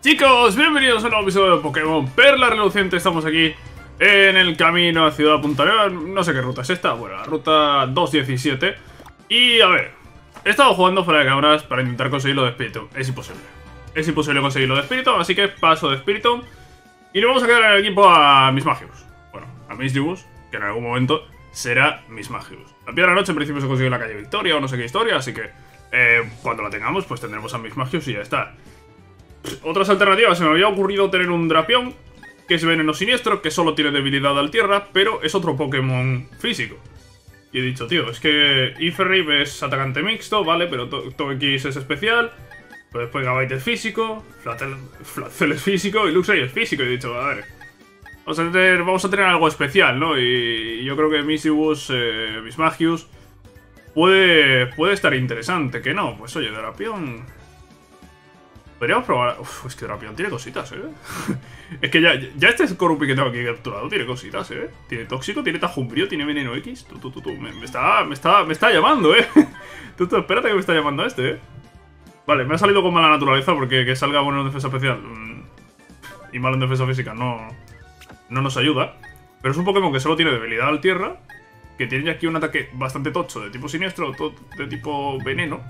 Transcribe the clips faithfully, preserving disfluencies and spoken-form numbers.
Chicos, bienvenidos a un nuevo episodio de Pokémon Perla Reluciente. Estamos aquí en el camino a Ciudad Puntaneva. No sé qué ruta es esta, bueno, la ruta dos diecisiete. Y a ver, he estado jugando fuera de cámaras para intentar conseguirlo de espíritu. Es imposible, es imposible conseguirlo de espíritu, así que paso de espíritu. Y nos vamos a quedar en el equipo a Mismagius. Bueno, a Misibus, que en algún momento será Mismagius. La piedra noche en principio se consigue en la calle Victoria o no sé qué historia, así que eh, cuando la tengamos pues tendremos a Mismagius y ya está. Otras alternativas, se me había ocurrido tener un Drapion, que es veneno siniestro, que solo tiene debilidad al tierra, pero es otro Pokémon físico. Y he dicho, tío, es que Infernape es atacante mixto, vale, pero Togekiss es especial, pero después Gabite es físico, Floatzel es físico y Luxray es físico. Y he dicho, a ver, vamos a tener, vamos a tener algo especial, ¿no? Y yo creo que Misibus, eh, Mismagius, puede, puede estar interesante, que no, pues oye, Drapion... Podríamos probar... Uf, es que Drapion tiene cositas, ¿eh? Es que ya, ya este Skorupi que tengo aquí capturado tiene cositas, ¿eh? Tiene tóxico, tiene tajumbrío, tiene veneno X. Tú, tú, tú, tú. Me, me, está, me, está, me está llamando, ¿eh? Tú, tú, espérate que me está llamando a este, ¿eh? Vale, me ha salido con mala naturaleza porque que salga bueno en defensa especial y malo en defensa física no, no nos ayuda. Pero es un Pokémon que solo tiene debilidad al tierra, que tiene ya aquí un ataque bastante tocho de tipo siniestro, de tipo veneno,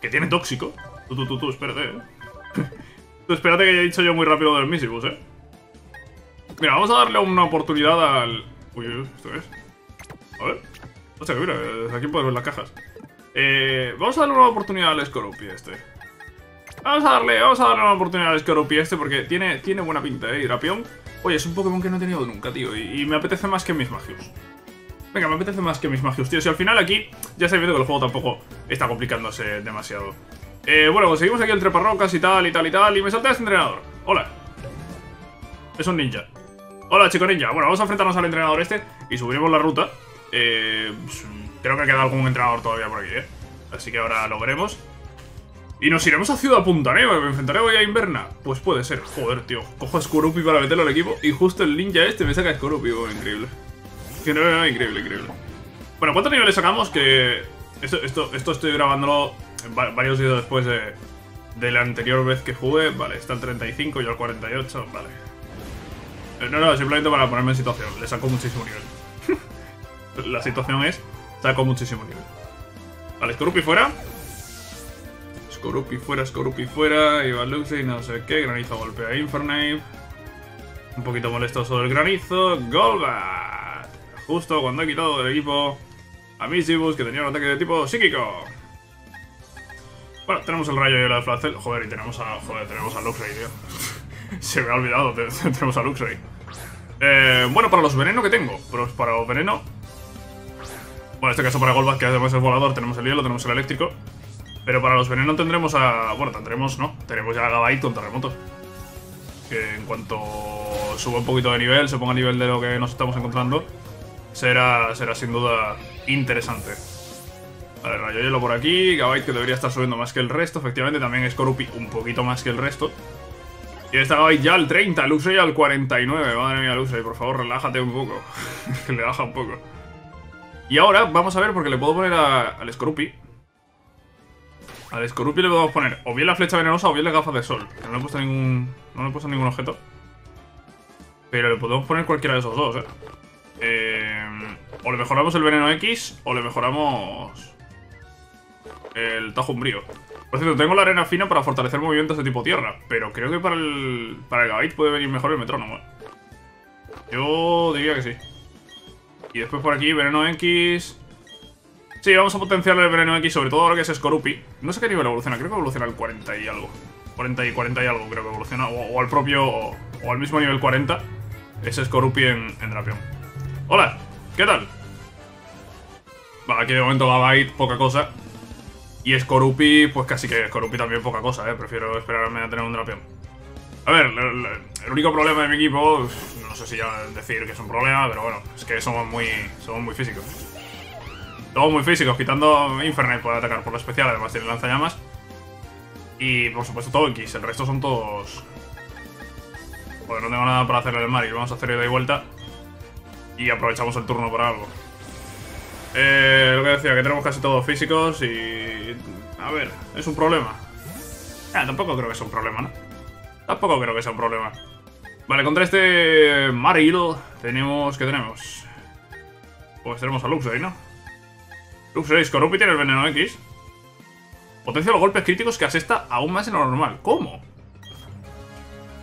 que tiene tóxico... Tú, tú, tú, tú, espérate, ¿eh? Tú, espérate que ya he dicho yo muy rápido del Misibus, ¿eh? Mira, vamos a darle una oportunidad al... Uy, uy, ¿esto qué es? A ver... O sea, mira, desde aquí puedes ver las cajas. Eh... Vamos a darle una oportunidad al Skorupi este. Vamos a darle, vamos a darle una oportunidad al Skorupi este porque tiene, tiene buena pinta, ¿eh? Y Drapion... Oye, es un Pokémon que no he tenido nunca, tío, y, y me apetece más que Mismagius. Venga, me apetece más que Mismagius, tío. Si al final aquí ya estáis viendo que el juego tampoco está complicándose demasiado. Eh, bueno, conseguimos aquí el treparrocas y tal, y tal, y tal, y me salta este entrenador. Hola. Es un ninja. Hola, chico ninja. Bueno, vamos a enfrentarnos al entrenador este y subiremos la ruta. Eh, pues, creo que queda algún entrenador todavía por aquí, ¿eh? Así que ahora lo veremos. Y nos iremos a Ciudad Puntaneva, me enfrentaré hoy a Inverna. Pues puede ser. Joder, tío. Cojo a Skorupi para meterlo al equipo y justo el ninja este me saca a Skorupi. Oh, increíble. Que no, no, increíble, increíble. Bueno, ¿cuántos niveles sacamos? Que... Esto, esto, esto estoy grabándolo... Varios días después de, de la anterior vez que jugué. Vale, está el treinta y cinco, yo el cuarenta y ocho, vale. No, no, simplemente para ponerme en situación. Le saco muchísimo nivel. La situación es, saco muchísimo nivel. Vale, Skorupi fuera. Skorupi fuera, Skorupi fuera. Iba Luxray, no sé qué. Granizo golpea a Infernape. Un poquito molestoso del granizo. Golbat. Justo cuando he quitado del equipo a Misibus, que tenía un ataque de tipo psíquico. Bueno, tenemos el rayo y el Floatzel. Joder, y tenemos a... Joder, tenemos a Luxray, tío. Se me ha olvidado, tenemos a Luxray. Eh, bueno, para los venenos que tengo. Pero para los venenos... Bueno, en este caso para Golbat, que además es volador, tenemos el hielo, tenemos el eléctrico. Pero para los venenos tendremos a... Bueno, tendremos, ¿no? Tenemos ya a Gabite con terremoto. Que en cuanto suba un poquito de nivel, se ponga a nivel de lo que nos estamos encontrando, será, será sin duda interesante. Vale, rayo hielo por aquí, Gabite que debería estar subiendo más que el resto, efectivamente, también Skorupi un poquito más que el resto. Y está Gabite ya al treinta, Luxray al cuarenta y nueve, madre mía Luxray, por favor, relájate un poco, que le baja un poco. Y ahora vamos a ver, porque le puedo poner a, al Skorupi. Al Skorupi le podemos poner o bien la flecha venenosa o bien las gafas de sol, que no le he puesto ningún, no le he puesto ningún objeto. Pero le podemos poner cualquiera de esos dos, eh. eh o le mejoramos el veneno X o le mejoramos... el tajumbrío. Por cierto, tengo la arena fina para fortalecer movimientos de tipo tierra, pero creo que para el para el Gabite puede venir mejor el metrónomo. Yo diría que sí. Y después por aquí, veneno X. Sí, vamos a potenciar el veneno X, sobre todo ahora que es Skorupi. No sé qué nivel evoluciona, creo que evoluciona al cuarenta y algo. cuarenta y cuarenta y algo creo que evoluciona, o, o al propio, o, o al mismo nivel cuarenta. Es Skorupi en, en Drapion. Hola, ¿qué tal? Vale, aquí de momento Gabite, poca cosa. Y Skorupi, pues casi que Skorupi también poca cosa, ¿eh? Prefiero esperarme a tener un Drapion. A ver, el, el único problema de mi equipo, no sé si ya decir que es un problema, pero bueno, es que somos muy somos muy físicos. Somos muy físicos, quitando Infernape puede atacar por lo especial, además tiene lanzallamas. Y por supuesto Togekiss, el resto son todos... Joder, no tengo nada para hacer en el mar y vamos a hacer ida y vuelta. Y aprovechamos el turno para algo. Eh, lo que decía, que tenemos casi todos físicos y... A ver, es un problema. Ah, tampoco creo que es un problema, ¿no? Tampoco creo que sea un problema. Vale, contra este Marill tenemos... ¿Qué tenemos? Pues tenemos a Luxray, ¿no? Luxray, Skorupi tiene el veneno X. Potencia los golpes críticos que asesta aún más en lo normal. ¿Cómo?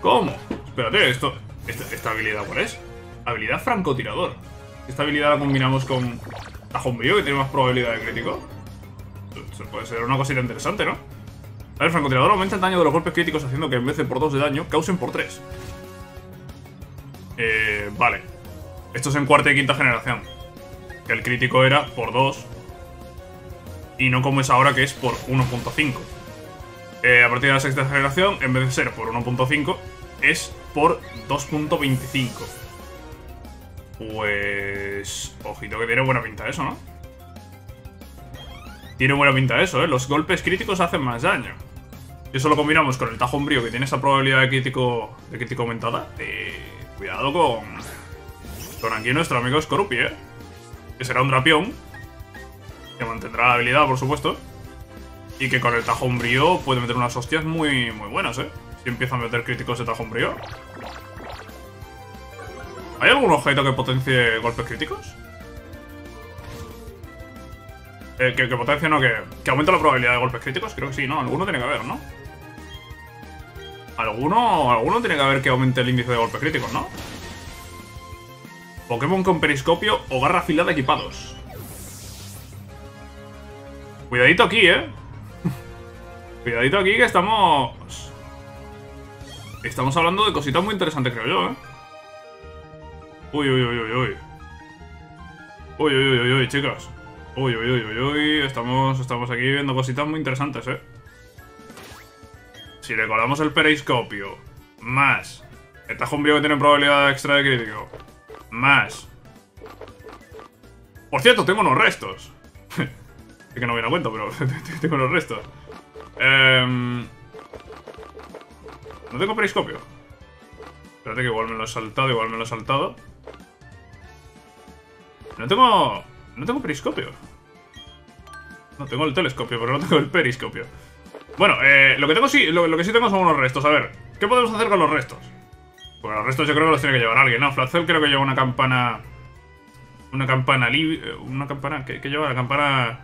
¿Cómo? Espérate, esto... Esta, esta habilidad, ¿cuál es? Habilidad francotirador. Esta habilidad la combinamos con Tajombío, que tiene más probabilidad de crítico. Esto puede ser una cosita interesante, ¿no? A ver, el francotirador aumenta el daño de los golpes críticos haciendo que en vez de por dos de daño, causen por tres. Eh, vale. Esto es en cuarta y quinta generación. Que el crítico era por dos. Y no como es ahora, que es por uno punto cinco. Eh, a partir de la sexta generación, en vez de ser por uno punto cinco, es por dos punto veinticinco. Pues... ojito que tiene buena pinta eso, ¿no? Tiene buena pinta eso, ¿eh? Los golpes críticos hacen más daño. Y eso lo combinamos con el Tajo Umbrío, que tiene esa probabilidad de crítico, de crítico aumentada. Eh, cuidado con... con aquí nuestro amigo Skorupi, ¿eh? Que será un Drapion. Que mantendrá la habilidad, por supuesto. Y que con el Tajo Umbrío puede meter unas hostias muy, muy buenas, ¿eh? Si empieza a meter críticos de Tajo Umbrío. ¿Hay algún objeto que potencie golpes críticos? Eh, que, que potencie, no, que, que aumenta la probabilidad de golpes críticos. Creo que sí, ¿no? Alguno tiene que haber, ¿no? Alguno, alguno tiene que haber que aumente el índice de golpes críticos, ¿no? Pokémon con periscopio o garra afilada equipados. Cuidadito aquí, ¿eh? Cuidadito aquí que estamos... Estamos hablando de cositas muy interesantes, creo yo, ¿eh? Uy, uy, uy, uy, uy. Uy, uy, uy, uy, uy, chicas. Uy, uy, uy, uy, uy. Estamos, estamos aquí viendo cositas muy interesantes, ¿eh? Si le colamos el periscopio, más el tajumbio que tiene probabilidad extra de crítico, más... Por cierto, tengo unos restos. Es que no me da cuenta, pero tengo unos restos. Eh... No tengo periscopio. Espérate que igual me lo he saltado, igual me lo he saltado. No tengo... No tengo periscopio. No, tengo el telescopio, pero no tengo el periscopio. Bueno, eh, lo que tengo sí... Lo, lo que sí tengo son unos restos. A ver, ¿qué podemos hacer con los restos? Pues los restos yo creo que los tiene que llevar alguien, ¿no? Floatzel creo que lleva una campana... Una campana libre... Una campana... ¿Qué, qué lleva? La campana...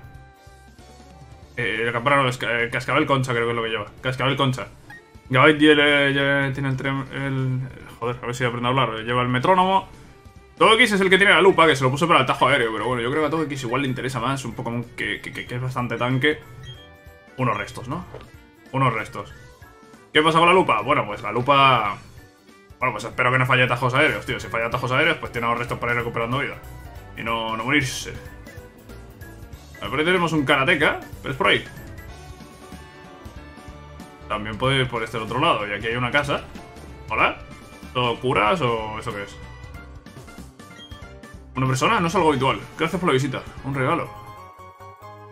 Eh, la campana no, es, eh, cascabel concha creo que es lo que lleva. Cascabel concha. Gabite tiene el, el... Joder, a ver si aprendo a hablar. Lleva el metrónomo. Togekiss es el que tiene la lupa, que se lo puso para el tajo aéreo. Pero bueno, yo creo que a Togekiss igual le interesa más un Pokémon que, que, que, que es bastante tanque. Unos restos, ¿no? Unos restos. ¿Qué pasa con la lupa? Bueno, pues la lupa... Bueno, pues espero que no falle atajos aéreos, tío. Si falla atajos aéreos, pues tiene los restos para ir recuperando vida. Y no, no morirse. A ver, tenemos un karateka. Pero es por ahí. También puede ir por este otro lado. Y aquí hay una casa. ¿Hola? ¿Todo curas o eso qué es? Una persona no es algo habitual. Gracias por la visita. Un regalo.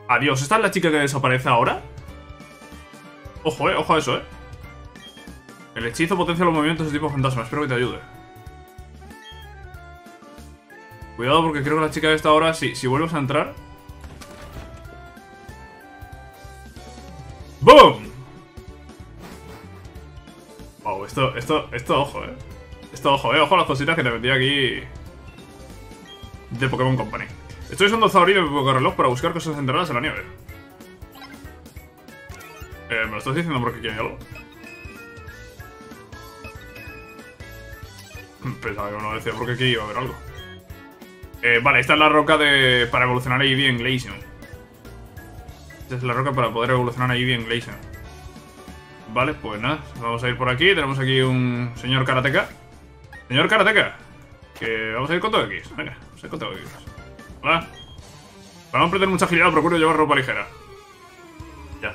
Adiós. ¿Esta es la chica que desaparece ahora? Ojo, eh. Ojo a eso, eh. El hechizo potencia los movimientos de tipo fantasma. Espero que te ayude. Cuidado porque creo que la chica de esta hora... Si, si vuelves a entrar... ¡Boom! Wow, esto, esto, esto, ojo, eh. Esto, ojo, eh. Ojo a las cositas que te metí aquí. De Pokémon Company. Estoy usando Zaorín de Pokémon Reloj para buscar cosas enterradas en la nieve. Eh, ¿me lo estás diciendo porque quieren algo? Pensaba que me lo decía porque aquí iba a haber algo. Eh, vale, esta es la roca de... para evolucionar a Eevee en Glaceon. Esta es la roca para poder evolucionar a Eevee en Glaceon. Vale, pues nada, vamos a ir por aquí. Tenemos aquí un señor karateka. Señor karateka, que vamos a ir con Togekiss. Venga, vamos a ir con Togekiss. Hola. Para no perder mucha agilidad, procuro llevar ropa ligera. Ya.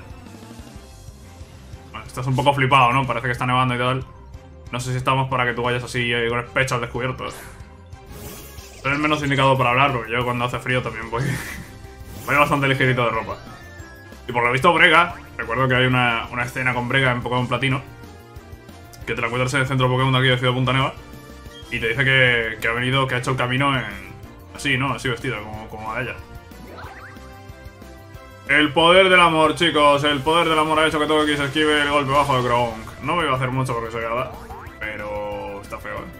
Bueno, estás un poco flipado, ¿no? Parece que está nevando y tal. No sé si estamos para que tú vayas así con el pecho al descubierto. Pero es menos indicado para hablar, porque yo cuando hace frío también voy, voy bastante ligerito de ropa. Y por lo visto brega. Recuerdo que hay una, una escena con brega en Pokémon Platino, que te la encuentras en el centro Pokémon de aquí de Ciudad Puntaneva. Y te dice que, que ha venido, que ha hecho el camino en... Así, ¿no? Así vestida, como, como a ella. El poder del amor, chicos. El poder del amor ha hecho que Togekiss esquive el golpe bajo de Gronk. No me iba a hacer mucho porque soy hada, pero está feo, ¿eh?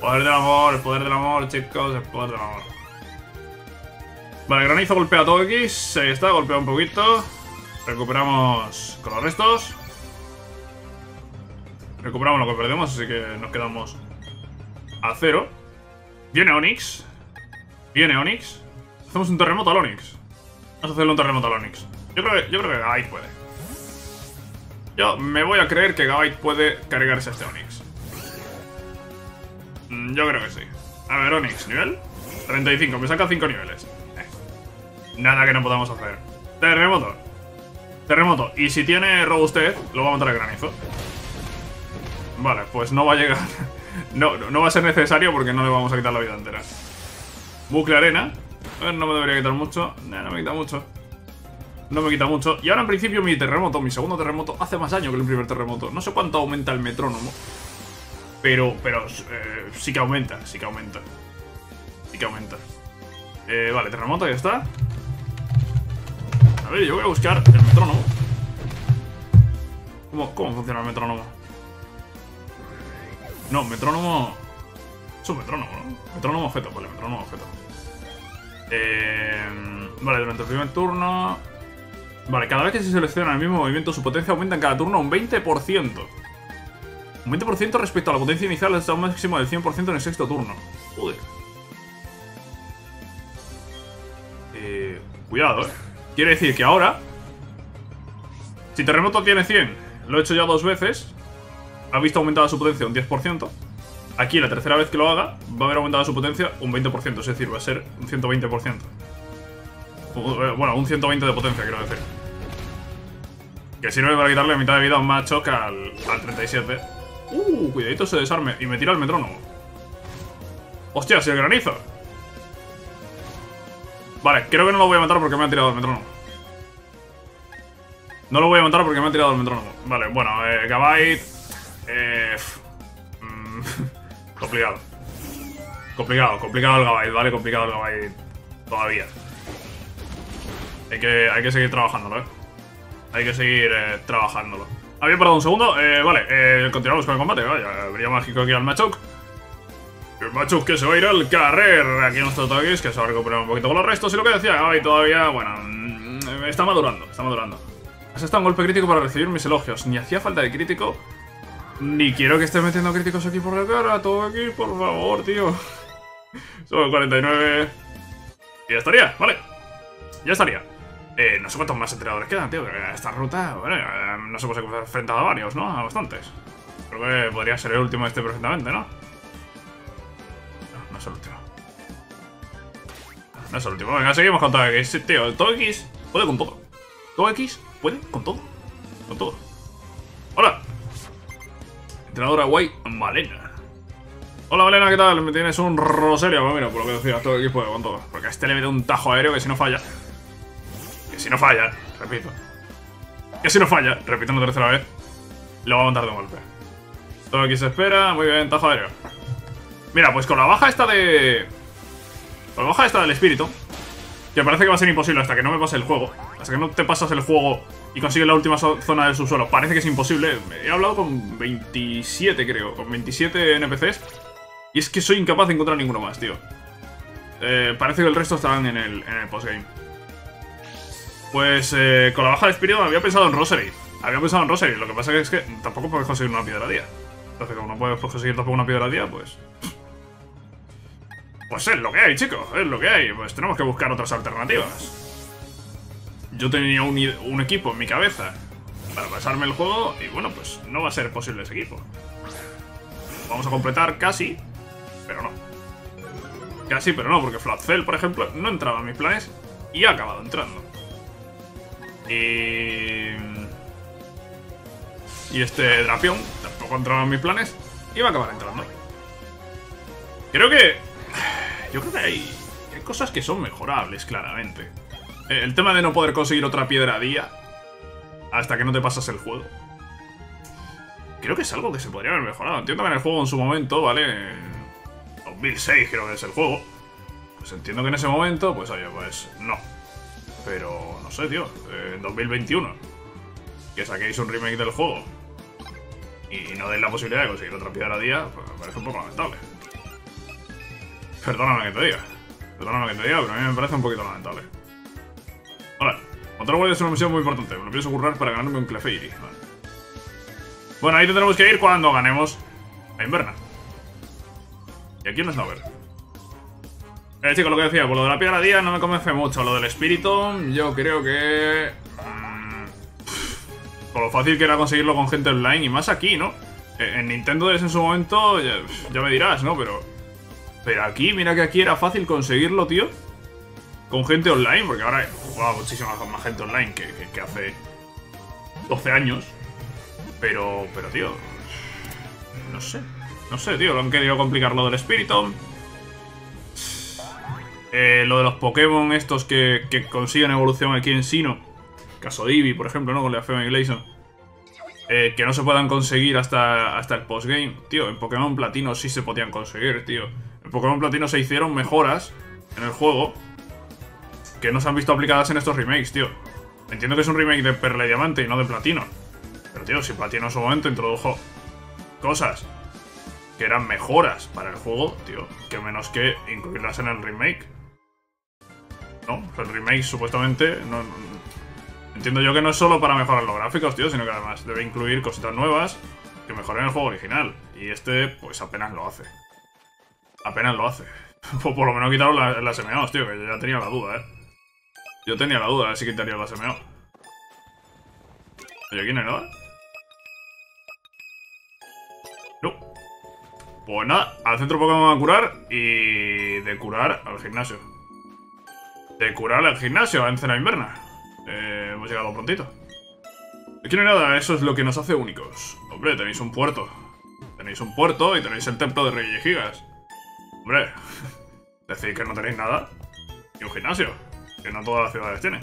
Poder del amor, el poder del amor, chicos. El poder del amor. Vale, granizo golpea a Togekiss. Ahí está, golpea un poquito. Recuperamos con los restos. Recuperamos lo que perdemos, así que nos quedamos a cero. Viene Onix. Viene Onix. Hacemos un terremoto al Onix. Vamos a hacerle un terremoto al Onix. Yo creo que, yo creo que Gabite puede. Yo me voy a creer que Gabite puede cargarse a este Onix. Yo creo que sí. A ver, Onix, nivel treinta y cinco. Me saca cinco niveles. Eh. Nada que no podamos hacer. Terremoto. Terremoto. Y si tiene robustez, lo va a matar a granizo. Vale, pues no va a llegar. No, no va a ser necesario porque no le vamos a quitar la vida entera. Bucle arena. A ver, no me debería quitar mucho. Nah, no me quita mucho. No me quita mucho. Y ahora en principio mi terremoto, mi segundo terremoto, hace más daño que el primer terremoto. No sé cuánto aumenta el metrónomo. Pero, pero eh, sí que aumenta, sí que aumenta. Sí que aumenta. Eh, vale, terremoto, ya está. A ver, yo voy a buscar el metrónomo. ¿Cómo, cómo funciona el metrónomo? No, metrónomo... Es un metrónomo, ¿no? Metrónomo objeto, vale, metrónomo objeto. Eh... Vale, durante el primer turno... Vale, cada vez que se selecciona el mismo movimiento, su potencia aumenta en cada turno un veinte por ciento. Un veinte por ciento respecto a la potencia inicial hasta un máximo del cien por ciento en el sexto turno. Joder. Eh... Cuidado, ¿eh? Quiere decir que ahora... Si terremoto tiene cien, lo he hecho ya dos veces... Ha visto aumentada su potencia un diez por ciento. Aquí la tercera vez que lo haga va a haber aumentado su potencia un veinte por ciento. Es decir, va a ser un ciento veinte por ciento. Bueno, un ciento veinte de potencia, quiero decir. Que sirve para quitarle mitad de vida a un Machoke al, al treinta y siete. Uh, cuidadito se desarme. Y me tira el metrónomo. Hostia, si el granizo. Vale, creo que no lo voy a matar porque me ha tirado el metrónomo. No lo voy a matar porque me ha tirado el metrónomo. Vale, bueno, eh, Gabite. Eh, mm, complicado. Complicado, complicado el Gabite, ¿vale? Complicado el Gabite todavía. Hay que, hay que seguir trabajándolo, ¿eh? Hay que seguir eh, trabajándolo. Había parado un segundo. Eh, vale, eh, continuamos con el combate. Vaya, habría mágico aquí al Machoke. El Machoke que se va a ir al carrer. Aquí nuestro Togekiss que se va a recuperar un poquito con los restos. Y lo que decía Gabite todavía, bueno, mm, está madurando, está madurando. Has estado un golpe crítico para recibir mis elogios. Ni hacía falta de crítico. Ni quiero que estés metiendo críticos aquí por la cara, todo aquí, por favor, tío. Son cuarenta y nueve. Y ya estaría, vale. Ya estaría. Eh, no sé cuántos más entrenadores quedan, tío. Esta ruta, bueno, nos hemos enfrentado a varios, ¿no? A bastantes. Creo que podría ser el último este perfectamente, ¿no? No, no es el último. No es el último. Venga, seguimos con Togekiss, tío. El Togekiss puede con todo. Togekiss puede con todo. Con todo. ¡Hola! Entrenadora guay, Malena. Hola, Malena, ¿qué tal? Me tienes un Roseria. Bueno, mira, por lo que decía, todo el equipo de con todo. Porque a este le mete un tajo aéreo que si no falla. Que si no falla, repito. Que si no falla, repito una tercera vez. Lo va a montar de un golpe. Todo aquí se espera. Muy bien, tajo aéreo. Mira, pues con la baja esta de... Con la baja esta del espíritu. Que parece que va a ser imposible hasta que no me pase el juego. Hasta que no te pasas el juego... Y consigue la última zona del subsuelo. Parece que es imposible. He hablado con veintisiete, creo. Con veintisiete N P Cs. Y es que soy incapaz de encontrar ninguno más, tío. Eh, parece que el resto estarán en el, en el postgame. Pues eh, con la baja de espíritu había pensado en Roserade. Había pensado en Roserade. Lo que pasa es que tampoco puedes conseguir una piedra al día. Entonces, como no puedes conseguir tampoco una piedra al día, pues... Pues es lo que hay, chicos. Es lo que hay. Pues tenemos que buscar otras alternativas. Yo tenía un, un equipo en mi cabeza para pasarme el juego y bueno, pues no va a ser posible ese equipo. Vamos a completar casi, pero no. Casi, pero no, porque Floatzel, por ejemplo, no entraba en mis planes y ha acabado entrando. Y... Y este Drapion tampoco entraba en mis planes y va a acabar entrando. Creo que... Yo creo que hay, hay cosas que son mejorables, claramente. El tema de no poder conseguir otra piedra a día hasta que no te pasas el juego. Creo que es algo que se podría haber mejorado. Entiendo que en el juego en su momento, ¿vale? dos mil seis creo que es el juego. Pues entiendo que en ese momento, pues oye, pues no. Pero no sé, tío, en dos mil veintiuno, que saquéis un remake del juego y no deis la posibilidad de conseguir otra piedra a día, pues me parece un poco lamentable. Perdóname que te diga, perdóname que te diga, pero a mí me parece un poquito lamentable. Vale, otra vuelta es una misión muy importante, me lo pienso currar para ganarme un Clefairy. Vale. Bueno, ahí tendremos que ir cuando ganemos a Inverna. Y aquí no es Snover. Eh, chicos, lo que decía, por lo de la piedra día no me convence mucho. Lo del espíritu, yo creo que... Mmm, pff, por lo fácil que era conseguirlo con gente online, y más aquí, ¿no? Eh, en Nintendo D S en su momento, ya, ya me dirás, ¿no? Pero pero aquí, mira que aquí era fácil conseguirlo, tío. Con gente online, porque ahora jugaba wow, muchísima más gente online que, que, que hace doce años. Pero, pero, tío, no sé. No sé, tío, lo han querido complicar lo del espíritu. Eh, lo de los Pokémon estos que, que consiguen evolución aquí en Sinnoh. Caso de Eevee, por ejemplo, ¿no? Con la Fema y Glaceon. Eh, que no se puedan conseguir hasta, hasta el postgame. Tío, en Pokémon Platino sí se podían conseguir, tío. En Pokémon Platino se hicieron mejoras en el juego que no se han visto aplicadas en estos remakes, tío. Entiendo que es un remake de Perla y Diamante y no de Platino. Pero, tío, si Platino en su momento introdujo cosas que eran mejoras para el juego, tío, que menos que incluirlas en el remake, ¿no? O sea, el remake supuestamente no, no, entiendo yo que no es solo para mejorar los gráficos, tío, sino que además debe incluir cositas nuevas que mejoren el juego original. Y este, pues apenas lo hace. Apenas lo hace. Por, por lo menos quitaron la, las M Os, tío, que yo ya tenía la duda, ¿eh? Yo tenía la duda de si quitaría las M Os. Oye, ¿aquí no hay nada? No. Pues nada, al centro Pokémon a curar y de curar al gimnasio. De curar al gimnasio, a vencer a Inverna. Eh, hemos llegado prontito. Aquí no hay nada, eso es lo que nos hace únicos. Hombre, tenéis un puerto. Tenéis un puerto y tenéis el templo de Reyes Gigas. Hombre, decís que no tenéis nada. Y un gimnasio, que no todas las ciudades tienen.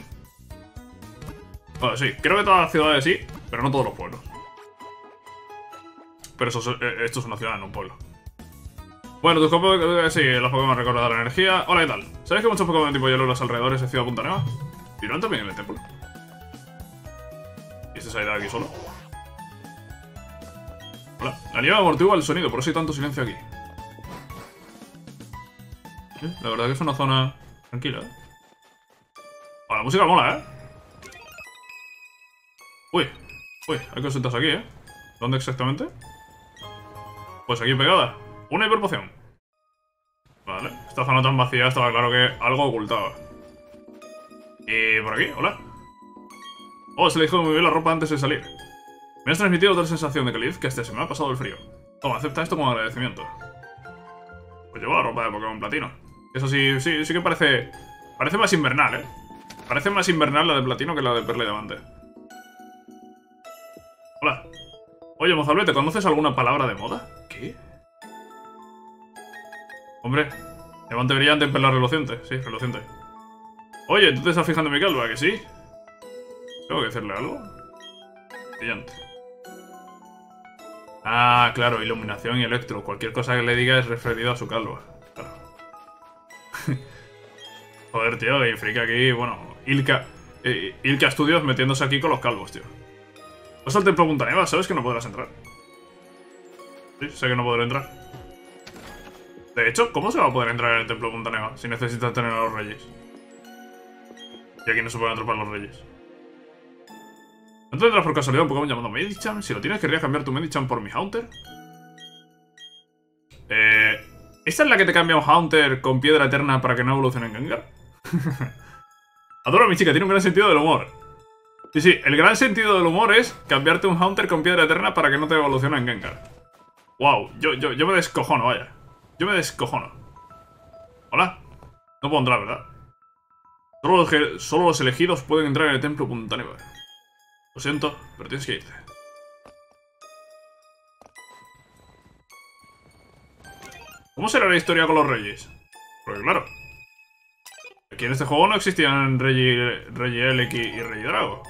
Bueno, sí, creo que todas las ciudades sí, pero no todos los pueblos. Pero eso, esto es una ciudad, no un pueblo. Bueno, tus Pokémon... Sí, los Pokémon recordan la energía. Hola, ¿qué tal? ¿Sabes que muchos Pokémon de tipo hielo en los alrededores de Ciudad Puntaneva? ¿Y no también en el templo? ¿Y este se ha ido aquí solo? Hola. La nieve amortigua el sonido, por eso hay tanto silencio aquí. ¿Eh? La verdad que es una zona tranquila, ¿eh? Ah, la música mola, ¿eh? Uy, uy, hay cositas aquí, ¿eh? ¿Dónde exactamente? Pues aquí pegada. Una hiperpoción. Vale. Esta zona tan vacía estaba claro que algo ocultaba. Y por aquí, hola. Oh, se le dijo muy bien la ropa antes de salir. Me has transmitido otra sensación de calidez que este se me ha pasado el frío. Toma, acepta esto como agradecimiento. Pues llevo la ropa de Pokémon Platino. Eso sí, sí, sí que parece... Parece más invernal, ¿eh? Parece más invernal la de Platino que la de Perla y Diamante. Hola. Oye, mozalbete, ¿conoces alguna palabra de moda? ¿Qué? Hombre, diamante brillante en perla reluciente. Sí, reluciente. Oye, ¿tú te estás fijando en mi calva, que sí? ¿Tengo que hacerle algo? Brillante. Ah, claro, iluminación y electro. Cualquier cosa que le diga es referido a su calva. Claro. Joder, tío, y frica aquí, bueno, Ilka... Eh, Ilka Studios metiéndose aquí con los calvos, tío. Vas al templo de Puntaneva, ¿sabes que no podrás entrar? Sí, sé que no podré entrar. De hecho, ¿cómo se va a poder entrar en el templo de Puntaneva si necesitas tener a los reyes? Y aquí no se pueden atrapar los reyes. ¿No tendrás por casualidad un Pokémon llamado Medicham? Si lo tienes, ¿querrías cambiar tu Medicham por mi Haunter? Eh... ¿Esta es la que te cambia un Haunter con piedra eterna para que no evolucione en Gengar? Adoro a mi chica, tiene un gran sentido del humor. Sí, sí, el gran sentido del humor es cambiarte un Haunter con piedra eterna para que no te evolucione en Gengar. Wow, yo, yo, yo me descojono, vaya. Yo me descojono. Hola. No puedo entrar, ¿verdad? Solo los, solo los elegidos pueden entrar en el templo Puntaneva. Lo siento, pero tienes que irte. ¿Cómo será la historia con los reyes? Porque claro, aquí en este juego no existían Rey, Rey Elec y Rey Drago.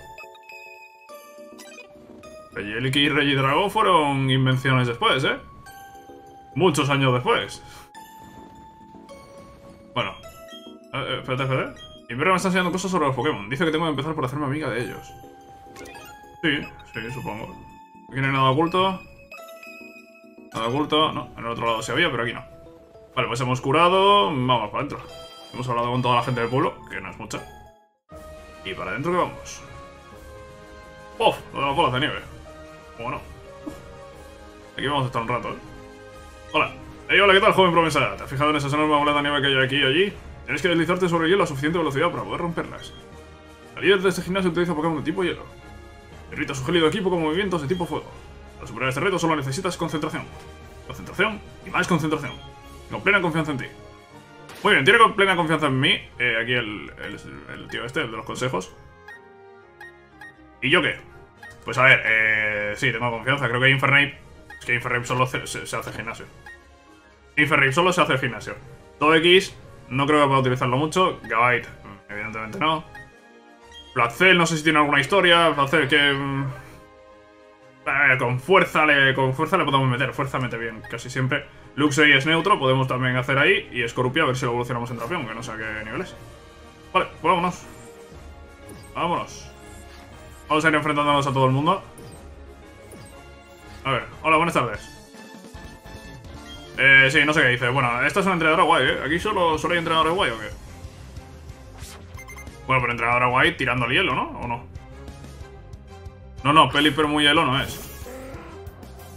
Rey Elec y Rey Drago fueron invenciones después, ¿eh? Muchos años después. Bueno. Eh, espérate, espérate. Inverna me está enseñando cosas sobre los Pokémon. Dice que tengo que empezar por hacerme amiga de ellos. Sí, sí, supongo. Aquí no hay nada oculto. Nada oculto. No, en el otro lado sí había, pero aquí no. Vale, pues hemos curado. Vamos para adentro. Hemos hablado con toda la gente del pueblo, que no es mucha. Y para adentro que vamos. ¡Uf! Lo de las bolas de nieve. Bueno. Aquí vamos a estar un rato, ¿eh? Hola. Hey, hola, ¿qué tal, joven promesa? ¿Te has fijado en esas enormes bolas de nieve que hay aquí y allí? Tienes que deslizarte sobre el hielo a suficiente velocidad para poder romperlas. Al líder de este gimnasio utiliza Pokémon de tipo hielo. Derrita su gélido equipo con movimientos de tipo fuego. Para superar este reto solo necesitas concentración. Concentración y más concentración. Con plena confianza en ti. Muy bien, tiene con plena confianza en mí. Eh, aquí el, el, el tío este, el de los consejos. ¿Y yo qué? Pues a ver, eh, sí, tengo confianza. Creo que Infernape... Es que Infernape solo se, se, se hace el gimnasio. Infernape solo se hace el gimnasio. Togekiss, no creo que pueda utilizarlo mucho. Gabite, evidentemente no. Floatzel, no sé si tiene alguna historia. Floatzel que... A ver, con fuerza le, con fuerza le podemos meter. Fuerza mete bien, casi siempre. Luxray es neutro, podemos también hacer ahí. Y Skorupi a ver si lo evolucionamos en Drapion, que no sé a qué niveles. Vale, pues vámonos. Vámonos. Vamos a ir enfrentándonos a todo el mundo. A ver, hola, buenas tardes. Eh, sí, no sé qué dice. Bueno, esta es una entrenadora guay, ¿eh? ¿Aquí solo, solo hay entrenadores guay o qué? Bueno, pero entrenadora guay tirando al hielo, ¿no? ¿O no? No, no, Pelipper muy hielo no es.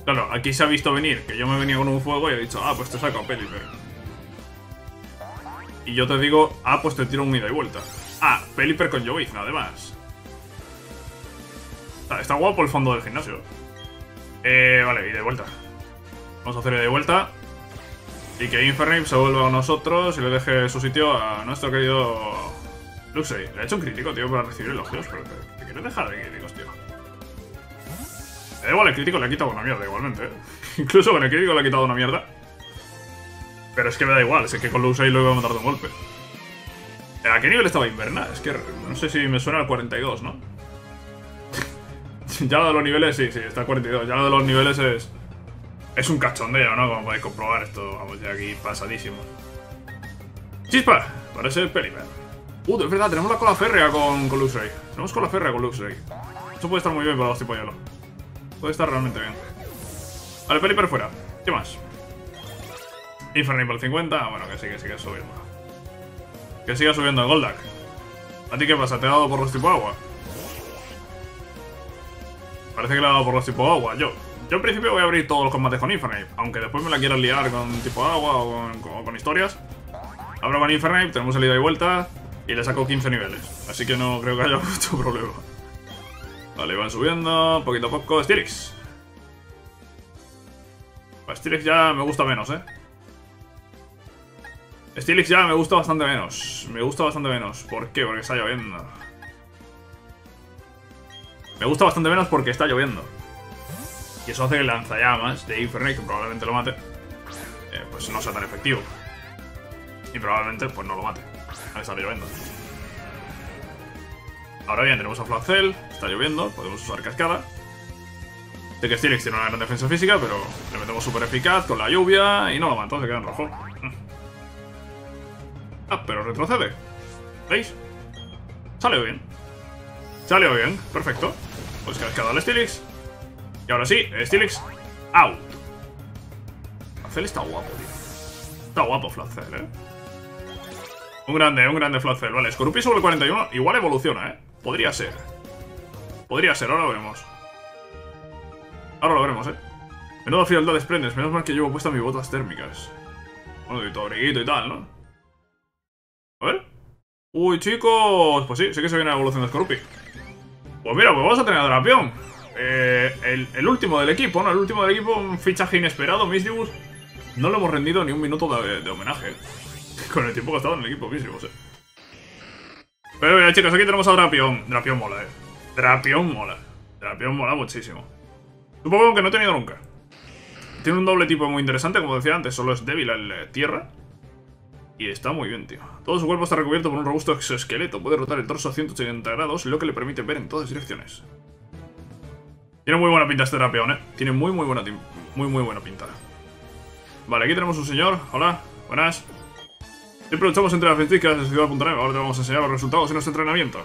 Claro, aquí se ha visto venir, que yo me venía con un fuego y he dicho, ah, pues te saco a Pelipper. Y yo te digo, ah, pues te tiro un ida y vuelta. Ah, Pelipper con llovizna, además. Está, está guapo el fondo del gimnasio. Eh, vale, ida y vuelta. Vamos a hacer ida y vuelta. Y que Infernape se vuelva a nosotros y le deje su sitio a nuestro querido Luxray. Le ha hecho un crítico, tío, para recibir elogios, pero te, te quieres dejar de críticos, tío. Da igual, el crítico le ha quitado una mierda igualmente, ¿eh? Incluso con el crítico le ha quitado una mierda. Pero es que me da igual, es que con Luxray lo iba a matar de un golpe. ¿A qué nivel estaba Inverna? Es que no sé si me suena al cuarenta y dos, ¿no? Ya lo de los niveles, sí, sí, está al cuarenta y dos. Ya lo de los niveles es... Es un cachondeo, ¿no? Como podéis comprobar esto, vamos ya aquí pasadísimo. ¡Chispa! Parece Pelipper. Uh, es verdad, tenemos la cola férrea con, con Luxray. Tenemos cola férrea con Luxray. Eso puede estar muy bien para los tipos de hielo. Puede estar realmente bien. Vale, Pelipper fuera. ¿Qué más? Infernape al cincuenta. Bueno, que sí, que siga subiendo. Que siga subiendo el Goldak. ¿A ti qué pasa? ¿Te ha dado por los tipo agua? Parece que le ha dado por los tipo agua. Yo yo en principio voy a abrir todos los combates con Infernape. Aunque después me la quieran liar con tipo agua o con, con, con historias. Abro con Infernape, tenemos el ida y vuelta. Y le saco quince niveles. Así que no creo que haya mucho problema. Vale, van subiendo, poquito a poco. Steelix. Steelix ya me gusta menos, eh. Steelix ya me gusta bastante menos. Me gusta bastante menos. ¿Por qué? Porque está lloviendo. Me gusta bastante menos porque está lloviendo. Y eso hace que el lanzallamas de Infernape, que probablemente lo mate, eh, pues no sea tan efectivo. Y probablemente pues no lo mate. Al estar lloviendo. Ahora bien, tenemos a Floatzel, está lloviendo, podemos usar cascada. Sé que Steelix tiene una gran defensa física, pero le metemos súper eficaz con la lluvia y no lo mató, se queda en rojo. Ah, pero retrocede. ¿Veis? Salió bien. Salió bien, perfecto. Pues cascada al Steelix. Y ahora sí, Steelix out. Floatzel está guapo, tío. Está guapo Floatzel, eh. Un grande, un grande Floatzel. Vale, Skorupi sobre el cuarenta y uno. Igual evoluciona, eh. Podría ser. Podría ser, ahora lo veremos. Ahora lo veremos, eh. Menuda frialdad desprendes, menos mal que llevo puestas mis botas térmicas. Bueno, y tu abriguito y tal, ¿no? A ver. Uy, chicos. Pues sí, sí que se viene la evolución de Skorupi. Pues mira, pues vamos a tener a Drapion. Eh, el, el último del equipo, ¿no? El último del equipo, un fichaje inesperado, Misibus. No lo hemos rendido ni un minuto de, de homenaje. Con el tiempo que ha estado en el equipo Misibus, eh. Pero mira, chicos, aquí tenemos a Drapion. Drapion mola, eh. Drapion mola. Drapion mola muchísimo. Un Pokémon que no he tenido nunca. Tiene un doble tipo muy interesante, como decía antes, solo es débil al eh, tierra. Y está muy bien, tío. Todo su cuerpo está recubierto por un robusto exoesqueleto. Puede rotar el torso a ciento ochenta grados, lo que le permite ver en todas direcciones. Tiene muy buena pinta este Drapion, eh. Tiene muy, muy buena, muy, muy buena pinta. Vale, aquí tenemos un señor. Hola, buenas. Siempre luchamos entre las ventiscas de Ciudad Puntaneva. Ahora te vamos a enseñar los resultados de nuestro entrenamiento.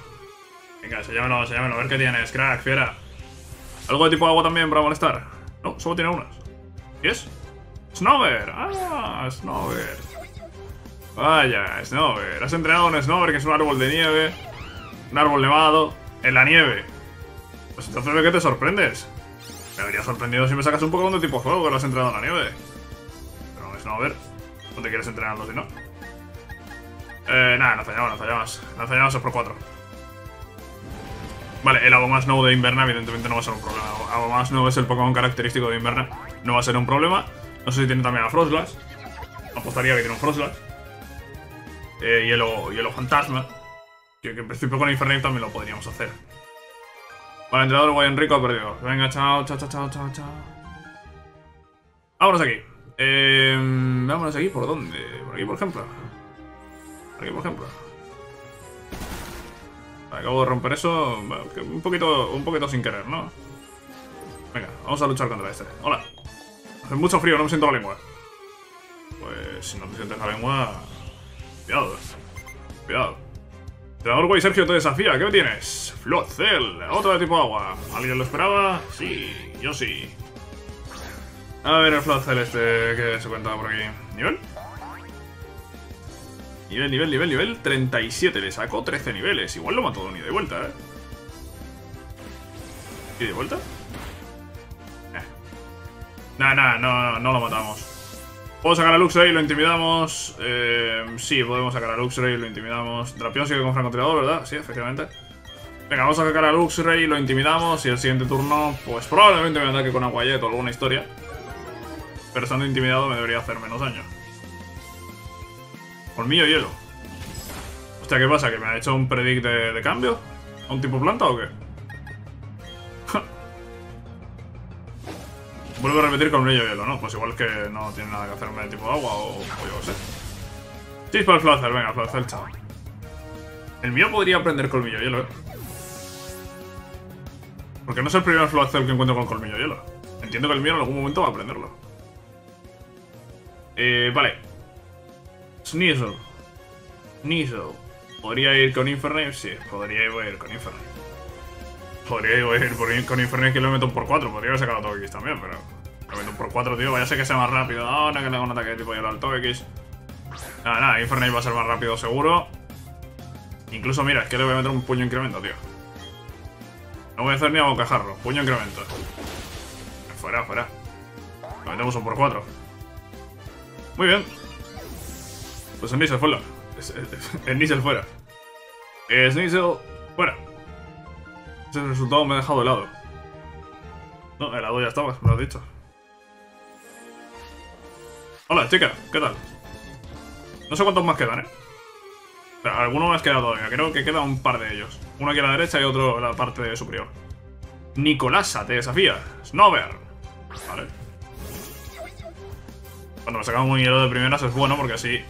Venga, enséñamelo, enséñamelo, a ver qué tienes, crack, fiera. Algo de tipo agua también para molestar. No, solo tiene unas. ¿Y es? ¡Snover! ¡Ah, Snover! Vaya, Snover. Has entrenado un Snover, que es un árbol de nieve. Un árbol nevado. En la nieve. Pues entonces, ¿de qué te sorprendes? Me habría sorprendido si me sacas un Pokémon de tipo fuego, que lo has entrenado en la nieve. Pero un Snover. ¿Dónde quieres entrenarlo si no? Eh, nada, no fallamos, no fallamos. No fallamos es por cuatro. Vale, el Abomasnow de Inverna evidentemente no va a ser un problema. Abomasnow es el Pokémon característico de Inverna. No va a ser un problema. No sé si tiene también a Frostlass. Apostaría que tiene un Frostlass. Eh, hielo, hielo fantasma. Que, que en principio con Infernape también lo podríamos hacer. Vale, entrenador Guay Enrico ha perdido. Venga, chao, chao, chao, chao, chao, chao. Vámonos aquí. Eh, vámonos aquí, ¿por dónde? Por aquí, por ejemplo. Por aquí, por ejemplo. Acabo de romper eso. Un poquito, un poquito sin querer, ¿no? Venga, vamos a luchar contra este. Hola. Hace mucho frío, no me siento la lengua. Pues si no te sientes la lengua... Cuidado. Cuidado. Entrenador Guay Sergio te desafía. ¿Qué tienes? Floatzel. Otro de tipo agua. ¿Alguien lo esperaba? Sí. Yo sí. A ver el Floatzel este que se cuenta por aquí. ¿Nivel? Nivel, nivel, nivel, nivel treinta y siete. Le sacó trece niveles. Igual lo mató de un ida y vuelta, ¿eh? ¿Y de vuelta? Eh. Nah, nah, no, no, no lo matamos. Podemos sacar a Luxray, lo intimidamos. Eh, sí, podemos sacar a Luxray, lo intimidamos. Drapion sigue con francotirador, ¿verdad? Sí, efectivamente. Venga, vamos a sacar a Luxray, lo intimidamos. Y el siguiente turno, pues probablemente me ataque con Aguayet o alguna historia. Pero estando intimidado me debería hacer menos daño. Colmillo hielo. Hostia, ¿qué pasa? ¿Que me ha hecho un predict de, de cambio? ¿A un tipo planta o qué? Vuelvo a repetir colmillo hielo, ¿no? Pues igual que no tiene nada que hacerme de tipo agua o, o yo qué sé. Chispa al Floatzel, venga, Floatzel, chao. El mío podría aprender colmillo hielo, ¿eh? Porque no es el primer Floatzel que encuentro con colmillo hielo. Entiendo que el mío en algún momento va a aprenderlo. Eh, vale. Sneasel. Sneasel. ¿Podría ir con Infernape? Sí, podría ir con Infernape. Podría ir con Infernape que lo meto por cuatro. Podría haber sacado a Togekiss también, pero... Lo meto por cuatro, tío. Vaya a ser que sea más rápido. Ah, no, que tengo un ataque de tipo hielo al Togekiss. Nada, nada. Infernape va a ser más rápido, seguro. Incluso, mira, es que le voy a meter un puño incremento, tío. No voy a hacer ni a bocajarro. Puño incremento. Fuera, fuera. Lo metemos un por cuatro. Muy bien. Pues el Sneasel fuera. El Sneasel fuera. El Sneasel fuera. Ese resultado me ha dejado helado. No, helado ya estaba, me lo has dicho. Hola, chica, ¿qué tal? No sé cuántos más quedan, eh. O sea, alguno más queda todavía. Creo que queda un par de ellos. Uno aquí a la derecha y otro en la parte superior. Nicolasa te desafía. Snover. Vale. Cuando me sacan un hielo de primeras es bueno porque así...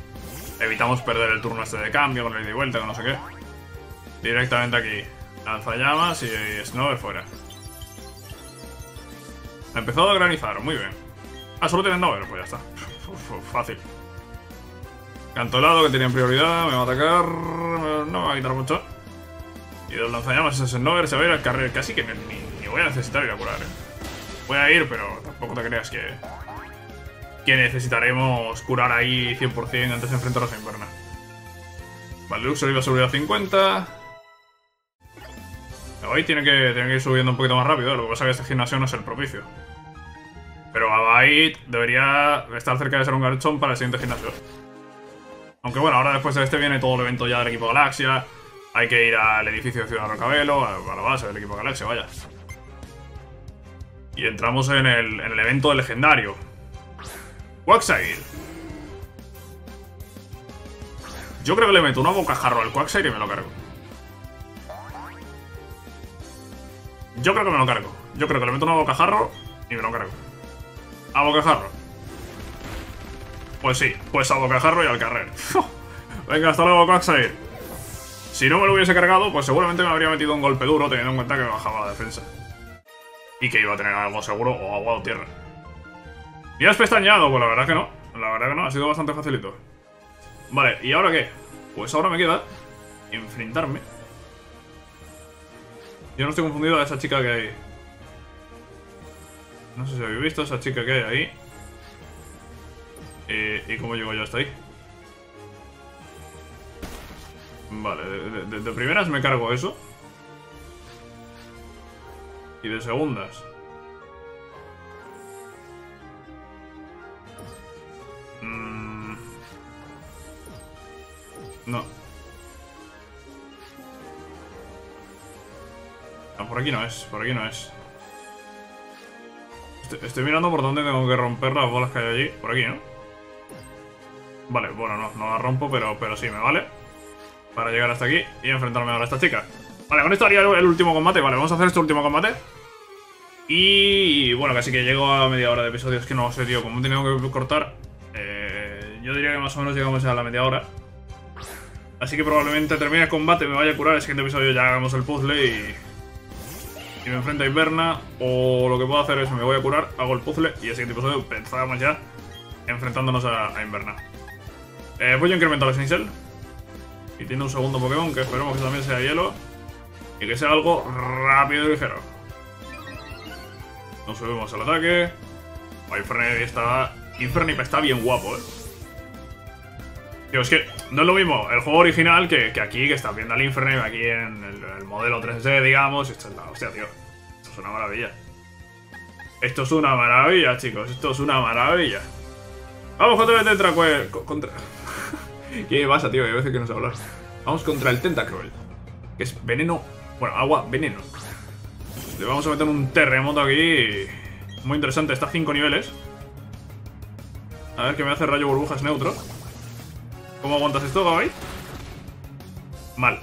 Evitamos perder el turno este de cambio con el ida y vuelta, con no sé qué. Directamente aquí. Lanzallamas y Snover fuera. Ha empezado a granizar, muy bien. Ah, solo tiene Snover, pues ya está. Uf, fácil. Cantolado que tenía prioridad, me va a atacar. No me va a quitar mucho. Y los lanzallamas y Snover se va a ir al carril. Casi que ni, ni voy a necesitar ir a curar, eh. Voy a ir, pero tampoco te creas que... Que necesitaremos curar ahí cien por cien antes de enfrentarnos a Inverna. Vale, Luxray va a subir a cincuenta. Hoy tiene que, tiene que ir subiendo un poquito más rápido, ¿eh? Lo que pasa es que este gimnasio no es el propicio. Pero Gabite debería estar cerca de ser un Garchomp para el siguiente gimnasio. Aunque bueno, ahora después de este viene todo el evento ya del equipo Galaxia. Hay que ir al edificio de Ciudad Rocabelo, a la base del equipo Galaxia, vaya. Y entramos en el, en el evento del legendario. Quagsire. Yo creo que le meto una bocajarro al Quagsire y me lo cargo. Yo creo que me lo cargo. Yo creo que le meto una bocajarro y me lo cargo. A bocajarro. Pues sí, pues a bocajarro y al carrer. Venga, hasta luego, Quagsire. Si no me lo hubiese cargado, pues seguramente me habría metido un golpe duro, teniendo en cuenta que me bajaba la defensa. Y que iba a tener algo seguro o agua o tierra. ¿Y has pestañado? Pues la verdad que no. La verdad que no, ha sido bastante facilito. Vale, ¿y ahora qué? Pues ahora me queda enfrentarme. Yo no estoy confundido a esa chica que hay. No sé si habéis visto a esa chica que hay ahí. Eh, ¿Y cómo llego yo hasta ahí? Vale, de, de, de primeras me cargo eso. Y de segundas. Mm. No. No, por aquí no es, por aquí no es. Estoy, estoy mirando por dónde tengo que romper las bolas que hay allí. Por aquí, ¿no? Vale, bueno, no, no las rompo, pero, pero sí, me vale. Para llegar hasta aquí y enfrentarme ahora a esta chica. Vale, con esto haría el último combate. Vale, vamos a hacer este último combate. Y bueno, casi que llego a media hora de episodio. Es que no sé, tío, como he tenido que cortar. Eh, yo diría que más o menos llegamos a la media hora. Así que probablemente termine el combate, me vaya a curar. El siguiente episodio ya hagamos el puzzle y... y me enfrento a Inverna. O lo que puedo hacer es me voy a curar, hago el puzzle y el siguiente episodio pensábamos ya enfrentándonos a, a Inverna. Eh, voy a incrementar el Sincel. Y tiene un segundo Pokémon que esperemos que también sea hielo. Y que sea algo rápido y ligero. Nos subimos al ataque. Oh, Infernape está... Infernape está bien guapo, eh. Tío, es que no es lo mismo el juego original que, que aquí, que estás viendo al Infernape aquí en el, el modelo tres D, digamos. Esto es la hostia, tío. Esto es una maravilla. Esto es una maravilla, chicos. Esto es una maravilla. Vamos contra el Tentacruel. Contra... ¿Qué pasa, tío? Hay veces que no sé hablar. Vamos contra el Tentacruel. Que es veneno... Bueno, agua, veneno. Le vamos a meter un terremoto aquí. Muy interesante. Está a cinco niveles. A ver qué me hace rayo burbujas neutro. ¿Cómo aguantas esto, Gabite? Mal.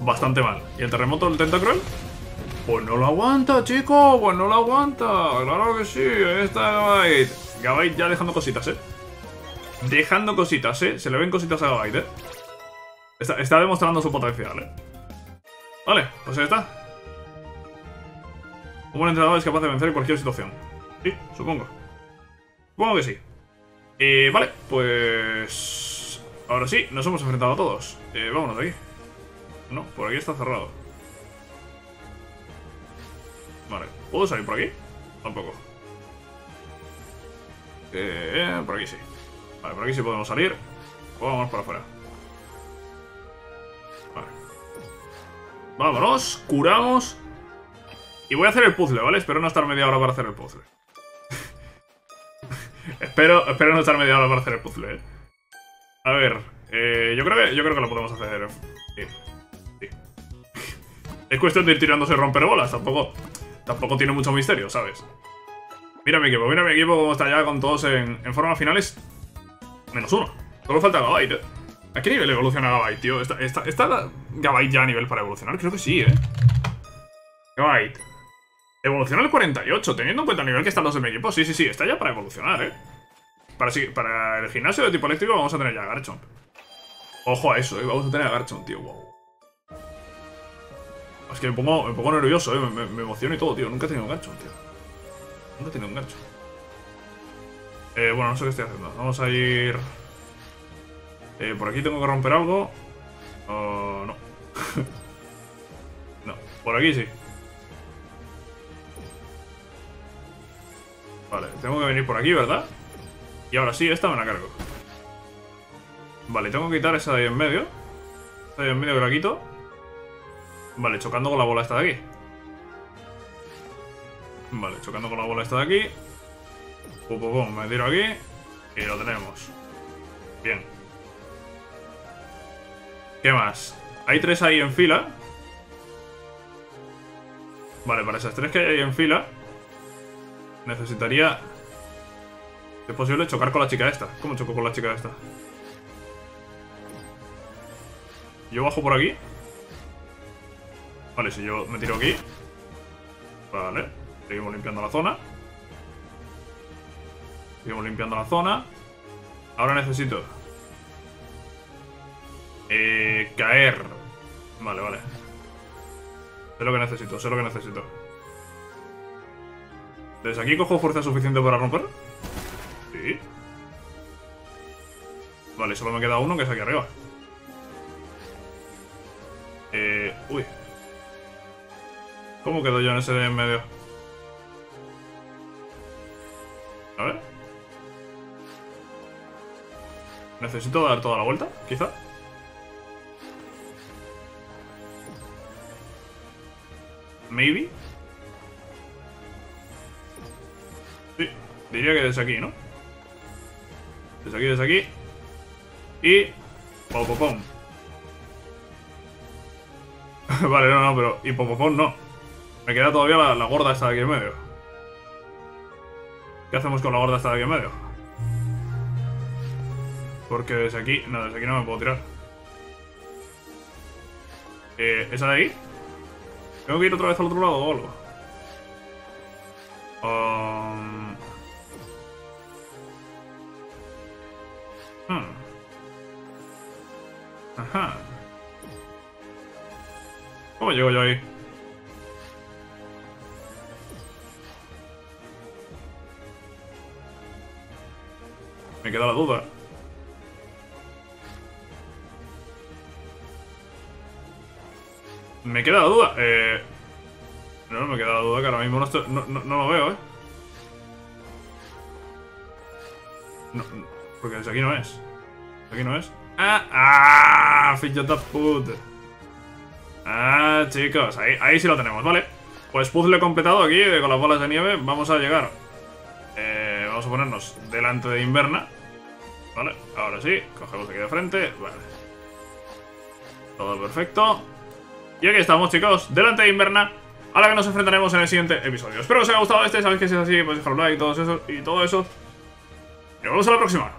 Bastante mal. ¿Y el terremoto del Tentacruel? Pues no lo aguanta, chicos. Pues no lo aguanta. Claro que sí. Ahí está Gabite. Gabite ya dejando cositas, eh. Dejando cositas, eh. Se le ven cositas a Gabite, eh. Está, está demostrando su potencial, ¿eh? Vale, pues ahí está. Un buen entrenador es capaz de vencer cualquier situación. Sí, supongo. Supongo que sí. Eh, vale, pues... ahora sí, nos hemos enfrentado a todos. Eh, vámonos de aquí. No, por aquí está cerrado. Vale, ¿puedo salir por aquí? Tampoco. Eh, por aquí sí. Vale, por aquí sí podemos salir. O vamos para afuera. Vámonos, curamos. Y voy a hacer el puzzle, ¿vale? Espero no estar media hora para hacer el puzzle. espero, espero no estar media hora para hacer el puzzle, ¿eh? A ver, eh, yo, creo que, yo creo que lo podemos hacer. Sí, sí. Es cuestión de ir tirándose romperbolas, tampoco, tampoco tiene mucho misterio, ¿sabes? Mira mi equipo, mira mi equipo como está ya con todos en, en formas finales. Menos uno. Solo falta Gabite, ¿eh? ¿A qué nivel evoluciona Gabite, tío? ¿Está, está, está Gabite ya a nivel para evolucionar? Creo que sí, ¿eh? Gabite. Evoluciona al cuarenta y ocho, teniendo en cuenta el nivel que están los de mi equipo. Sí, sí, sí, está ya para evolucionar, ¿eh? Para, para el gimnasio de tipo eléctrico vamos a tener ya a Garchomp. Ojo a eso, ¿eh? Vamos a tener a Garchomp, tío. Wow. Es que me pongo, me pongo nervioso, ¿eh? Me, me, me emociono y todo, tío. Nunca he tenido un Garchomp, tío. Nunca he tenido un Garchomp. Eh, bueno, no sé qué estoy haciendo. Vamos a ir... Eh, por aquí tengo que romper algo. Uh, no. No, por aquí sí. Vale, tengo que venir por aquí, ¿verdad? Y ahora sí, esta me la cargo. Vale, tengo que quitar esa de ahí en medio. Esta de ahí en medio que la quito. Vale, chocando con la bola esta de aquí. Vale, chocando con la bola esta de aquí. Pum, pum, pum, me tiro aquí. Y lo tenemos. Bien. ¿Qué más? Hay tres ahí en fila. Vale, para esas tres que hay ahí en fila necesitaría, si es posible, chocar con la chica esta. ¿Cómo choco con la chica esta? ¿Yo bajo por aquí? Vale, si yo me tiro aquí. Vale, seguimos limpiando la zona. Seguimos limpiando la zona. Ahora necesito... Eh... caer. Vale, vale. Sé lo que necesito, sé lo que necesito. ¿Desde aquí cojo fuerza suficiente para romper? Sí. Vale, solo me queda uno, que es aquí arriba. Eh... Uy. ¿Cómo quedo yo en ese de en medio? A ver. ¿Necesito dar toda la vuelta? Quizá. Maybe. Sí, diría que desde aquí, ¿no? Desde aquí, desde aquí. Y... Popopón. Vale, no, no, pero... Y Popopón no. Me queda todavía la, la gorda esta de aquí en medio. ¿Qué hacemos con la gorda esta de aquí en medio? Porque desde aquí... No, desde aquí no me puedo tirar. Eh, ¿esa de ahí? ¿Tengo que ir otra vez al otro lado o algo? Um... Hmm. Ajá. ¿Cómo llego yo ahí? Me queda la duda. Me queda la duda. Eh... No, me queda la duda que ahora mismo no, estoy... no, no, no lo veo, ¿eh? No, no, porque desde aquí no es. Desde aquí no es. ¡Ah! ¡Ah! ¡Fillota puta! ¡Ah, chicos! Ahí, ahí sí lo tenemos, ¿vale? Pues puzzle completado aquí con las bolas de nieve. Vamos a llegar. Eh, vamos a ponernos delante de Inverna. Vale, ahora sí. Cogemos aquí de frente. Vale. Todo perfecto. Y aquí estamos, chicos, delante de Inverna, a la que nos enfrentaremos en el siguiente episodio. Espero que os haya gustado este, sabéis que si es así, pues dejad un like y todo eso, y todo eso. Y nos vemos a la próxima.